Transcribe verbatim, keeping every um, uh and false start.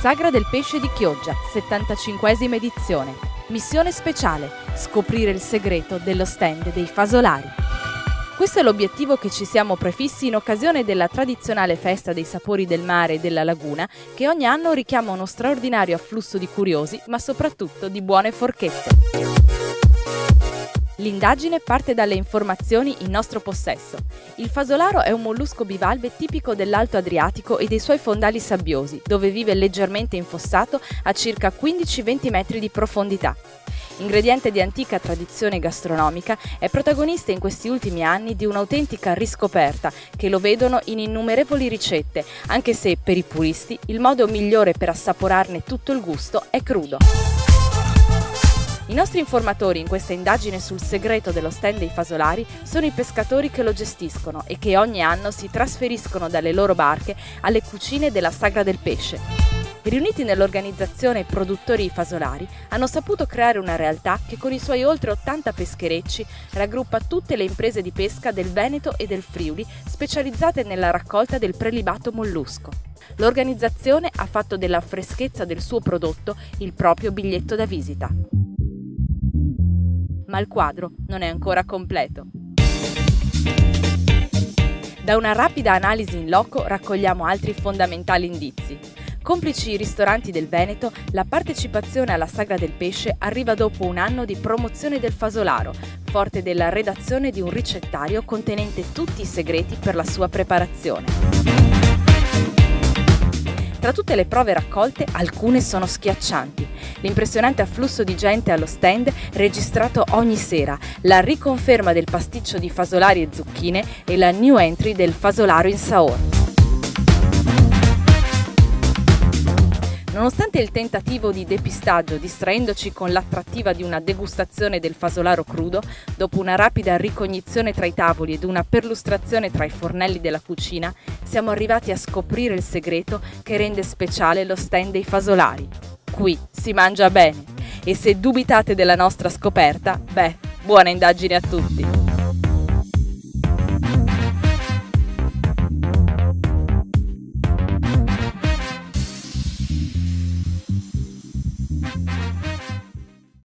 Sagra del Pesce di Chioggia, settantacinquesima edizione. Missione speciale, scoprire il segreto dello stand dei fasolari. Questo è l'obiettivo che ci siamo prefissi in occasione della tradizionale festa dei sapori del mare e della laguna, che ogni anno richiama uno straordinario afflusso di curiosi, ma soprattutto di buone forchette. L'indagine parte dalle informazioni in nostro possesso. Il fasolaro è un mollusco bivalve tipico dell'Alto Adriatico e dei suoi fondali sabbiosi, dove vive leggermente infossato a circa quindici venti metri di profondità. Ingrediente di antica tradizione gastronomica, è protagonista in questi ultimi anni di un'autentica riscoperta che lo vedono in innumerevoli ricette, anche se per i puristi il modo migliore per assaporarne tutto il gusto è crudo. I nostri informatori in questa indagine sul segreto dello stand dei fasolari sono i pescatori che lo gestiscono e che ogni anno si trasferiscono dalle loro barche alle cucine della Sagra del Pesce. Riuniti nell'organizzazione Produttori Fasolari hanno saputo creare una realtà che con i suoi oltre ottanta pescherecci raggruppa tutte le imprese di pesca del Veneto e del Friuli specializzate nella raccolta del prelibato mollusco. L'organizzazione ha fatto della freschezza del suo prodotto il proprio biglietto da visita. Ma il quadro non è ancora completo. Da una rapida analisi in loco raccogliamo altri fondamentali indizi. Complici i ristoranti del Veneto, la partecipazione alla Sagra del Pesce arriva dopo un anno di promozione del fasolaro, forte della redazione di un ricettario contenente tutti i segreti per la sua preparazione. Tra tutte le prove raccolte, alcune sono schiaccianti. L'impressionante afflusso di gente allo stand, registrato ogni sera, la riconferma del pasticcio di fasolari e zucchine e la new entry del fasolaro in Saor. Nonostante il tentativo di depistaggio, distraendoci con l'attrattiva di una degustazione del fasolaro crudo, dopo una rapida ricognizione tra i tavoli ed una perlustrazione tra i fornelli della cucina, siamo arrivati a scoprire il segreto che rende speciale lo stand dei fasolari. Qui si mangia bene e se dubitate della nostra scoperta, beh, buona indagine a tutti!